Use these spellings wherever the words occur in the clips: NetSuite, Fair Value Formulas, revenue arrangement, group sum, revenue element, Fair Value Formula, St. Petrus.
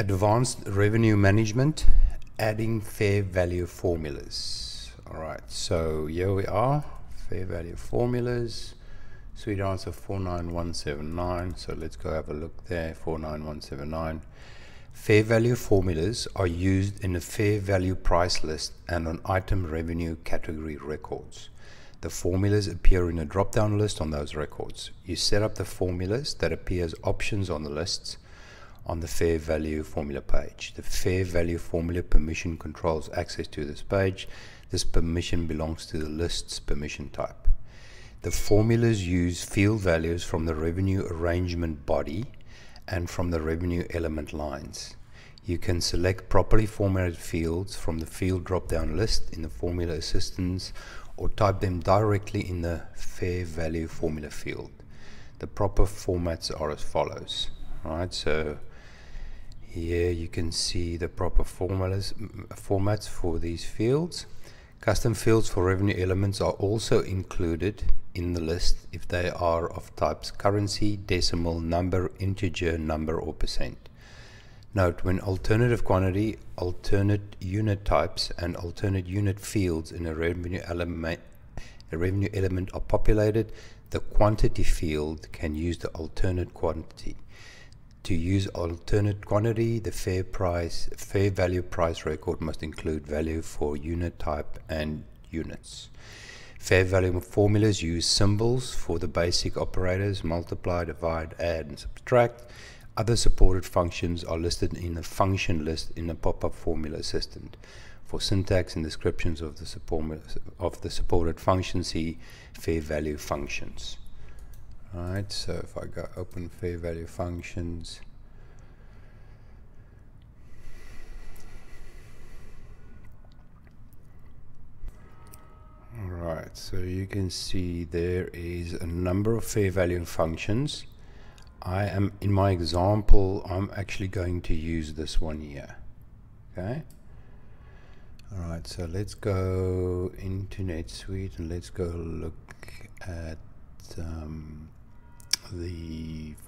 Advanced Revenue Management, adding fair value formulas. All right, so here we are, fair value formulas. Sweet answer 49179. So let's go have a look there, 49179. Fair value formulas are used in the fair value price list and on item revenue category records. The formulas appear in a drop-down list on those records. You set up the formulas that appear as options on the lists on the fair value formula page. The fair value formula permission controls access to this page. This permission belongs to the list's permission type. The formulas use field values from the revenue arrangement body and from the revenue element lines. You can select properly formatted fields from the field drop-down list in the formula assistance, or type them directly in the fair value formula field. The proper formats are as follows. All right, so here you can see the proper formats for these fields. Custom fields for revenue elements are also included in the list if they are of types currency, decimal, number, integer, number, or %. Note, when alternative quantity, alternate unit types, and alternate unit fields in a revenue element are populated, the quantity field can use the alternate quantity. To use alternate quantity, the fair value price record must include value for unit type and units. Fair value formulas use symbols for the basic operators: multiply, divide, add, and subtract. Other supported functions are listed in the function list in the pop-up formula assistant. For syntax and descriptions of the supported functions, see fair value functions. Alright, so if I go open fair value functions, alright, so you can see there is a number of fair value functions. I am, in my example, I'm actually going to use this one here. Okay. Alright, so let's go into NetSuite and let's go look at the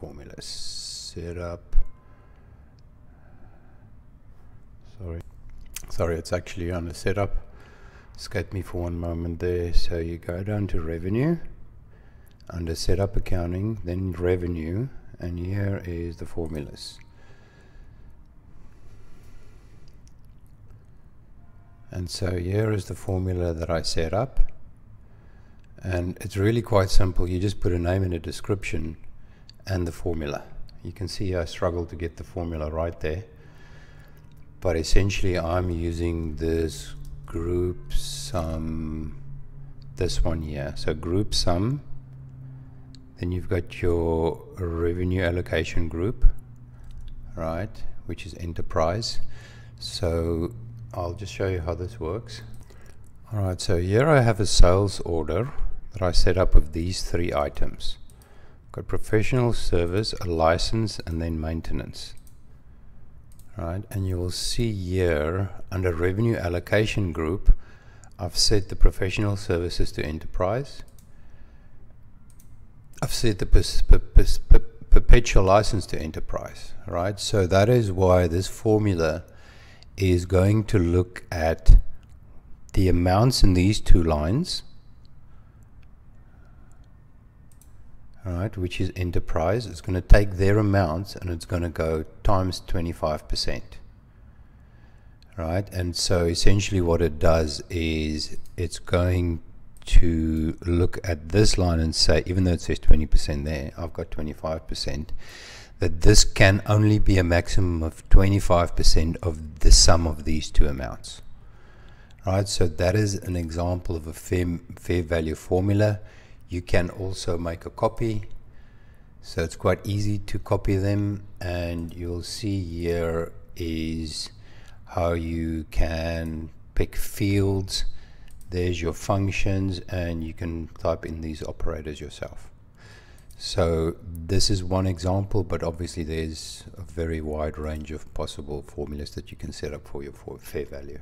formula setup. Sorry, it's actually on the setup. Escape me for one moment there. So you go down to revenue, under setup accounting, then revenue, and here is the formulas. And so here is the formula that I set up. And it's really quite simple. You just put a name and a description and the formula. You can see I struggled to get the formula right there, but essentially I'm using this group sum, this one here. So group sum, then you've got your revenue allocation group, right, which is enterprise. So I'll just show you how this works. All right, so here I have a sales order that I set up of these three items. I've got professional service, a license, and then maintenance. All right, and you will see here under revenue allocation group, I've set the professional services to enterprise. I've set the perpetual license to enterprise. All right, so that is why this formula is going to look at the amounts in these two lines. All right, which is enterprise. It's going to take their amounts and it's going to go times 25%. Right, and so essentially what it does is it's going to look at this line and say, even though it says 20% there, I've got 25%, that this can only be a maximum of 25% of the sum of these two amounts. Right, so that is an example of a fair value formula. You can also make a copy, so it's quite easy to copy them, and you'll see here is how you can pick fields. There's your functions, and you can type in these operators yourself. So this is one example, but obviously there's a very wide range of possible formulas that you can set up for your fair value.